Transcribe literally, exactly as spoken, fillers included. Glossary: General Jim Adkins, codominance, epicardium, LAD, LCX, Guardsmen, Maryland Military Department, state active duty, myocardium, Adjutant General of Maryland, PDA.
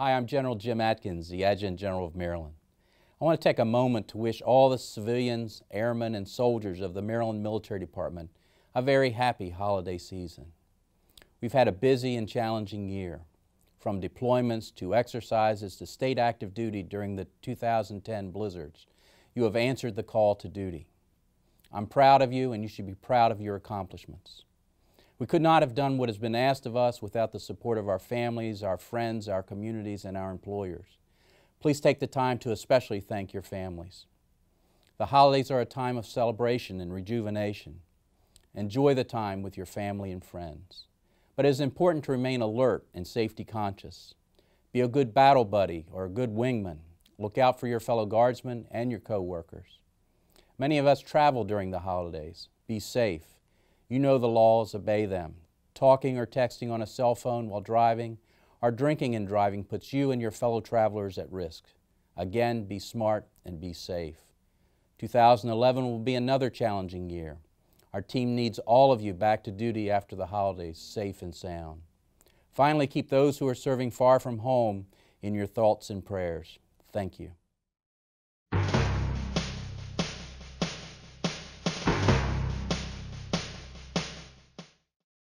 Hi, I'm General Jim Adkins, the Adjutant General of Maryland. I want to take a moment to wish all the civilians, airmen, and soldiers of the Maryland Military Department a very happy holiday season. We've had a busy and challenging year, from deployments to exercises to state active duty during the two thousand ten blizzards. You have answered the call to duty. I'm proud of you, and you should be proud of your accomplishments. We could not have done what has been asked of us without the support of our families, our friends, our communities, and our employers. Please take the time to especially thank your families. The holidays are a time of celebration and rejuvenation. Enjoy the time with your family and friends. But it is important to remain alert and safety conscious. Be a good battle buddy or a good wingman. Look out for your fellow guardsmen and your co-workers. Many of us travel during the holidays. Be safe. You know the laws, obey them. Talking or texting on a cell phone while driving or drinking and driving puts you and your fellow travelers at risk. Again, be smart and be safe. two thousand eleven will be another challenging year. Our team needs all of you back to duty after the holidays, safe and sound. Finally, keep those who are serving far from home in your thoughts and prayers. Thank you.